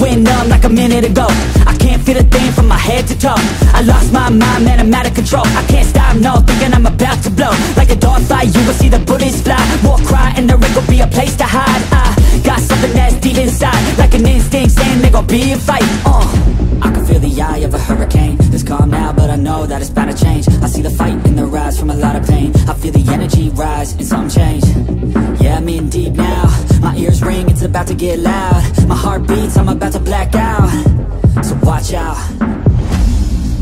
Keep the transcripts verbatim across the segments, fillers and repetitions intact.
went numb like a minute ago. I can't feel a thing from my head to toe. I lost my mind, man, I'm out of control. I can't stop, no, thinking I'm about to blow. Like a dog fight, you will see the bullets fly. War cry and there ain't gonna be a place to hide. I got something that's deep inside, like an instinct saying there gonna be a fight. uh. I can feel the eye of a hurricane. It's calm now, but I know that it's bound to change. I see the fight in their eyes from a lot of pain. I feel the energy rise and something change. Yeah, I'm in deep now. My ears ring, it's about to get loud. My heart beats, I'm about to black out. So watch out.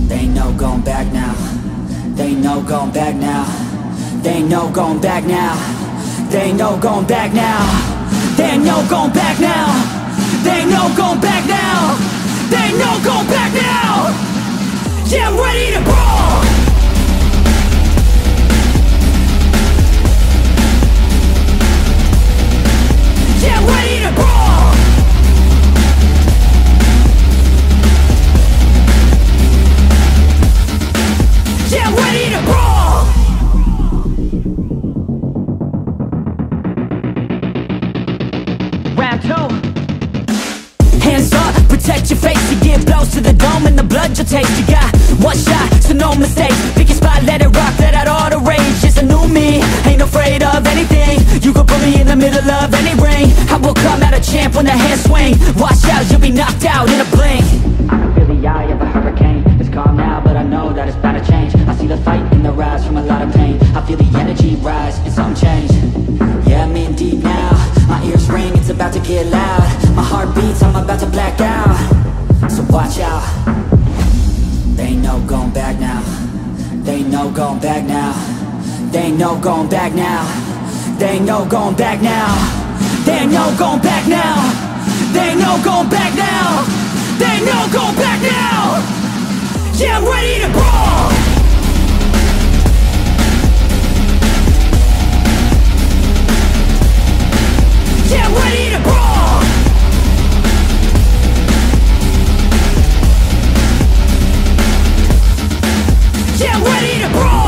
They ain't no going back now. They ain't no going back now. They ain't no going back now. They ain't no going back now. They ain't no going back now. They ain't no going back now. They ain't no going back now. Yeah, I'm ready to brawl. Yeah, I'm ready to brawl. Yeah, I'm ready to brawl. Protect your face, you give blows to the dome and the blood you'll taste. You got one shot, so no mistakes. Pick your spot, let it rock, let out all the rage. It's a new me, ain't afraid of anything. You can put me in the middle of any ring. I will come out a champ when the hands swing. Watch out, you'll be knocked out in a blink. I can feel the eye of a hurricane. It's calm now, but I know that it's bound to change. I see the fight in the rise from a lot of pain. I feel the energy rise and some change. Yeah, I'm in deep now. My ears ring, it's about to get loud. My heart beats, I'm about to black out. So watch out. They ain't no going back now. They ain't no going back now. They ain't no going back now. They ain't no going back now. They ain't no going back now. They ain't no going back now. They ain't no going back now. Yeah, I'm ready to brawl. Yeah, I'm ready to brawl. Yeah, I'm ready to brawl.